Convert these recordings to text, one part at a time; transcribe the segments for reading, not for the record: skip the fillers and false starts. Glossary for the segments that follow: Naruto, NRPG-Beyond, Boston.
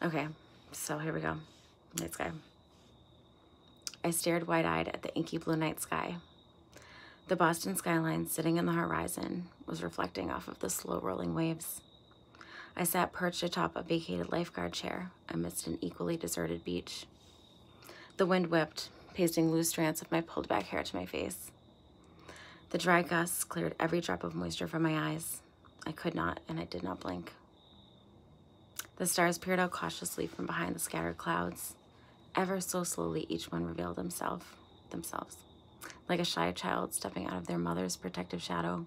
Okay, so here we go. Night sky. I stared wide-eyed at the inky blue night sky. The Boston skyline sitting in the horizon was reflecting off of the slow rolling waves. I sat perched atop a vacated lifeguard chair amidst an equally deserted beach. The wind whipped, pasting loose strands of my pulled back hair to my face. The dry gusts cleared every drop of moisture from my eyes. I could not, and I did not blink. The stars peered out cautiously from behind the scattered clouds. Ever so slowly, each one revealed themselves. Like a shy child stepping out of their mother's protective shadow,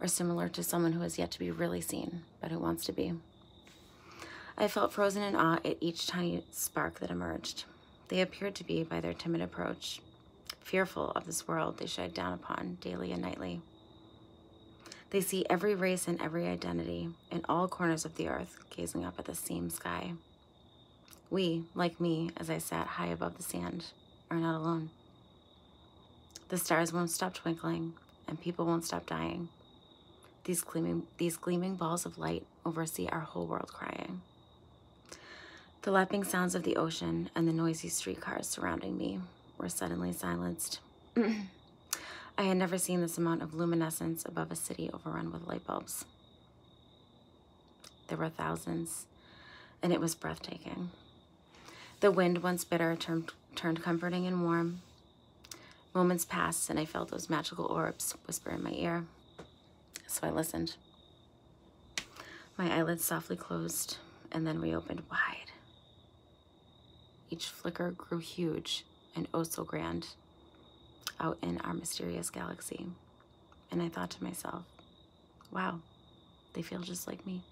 or similar to someone who has yet to be really seen, but who wants to be. I felt frozen in awe at each tiny spark that emerged. They appeared to be, by their timid approach, fearful of this world they shied down upon daily and nightly. They see every race and every identity in all corners of the earth, gazing up at the same sky. We, like me, as I sat high above the sand, are not alone. The stars won't stop twinkling, and people won't stop dying. These gleaming balls of light oversee our whole world crying. The lapping sounds of the ocean and the noisy streetcars surrounding me were suddenly silenced. I had never seen this amount of luminescence above a city overrun with light bulbs. There were thousands, and it was breathtaking. The wind, once bitter, turned comforting and warm. Moments passed, and I felt those magical orbs whisper in my ear. So I listened. My eyelids softly closed and then reopened wide. Each flicker grew huge and oh so grand out in our mysterious galaxy. And I thought to myself, wow, they feel just like me.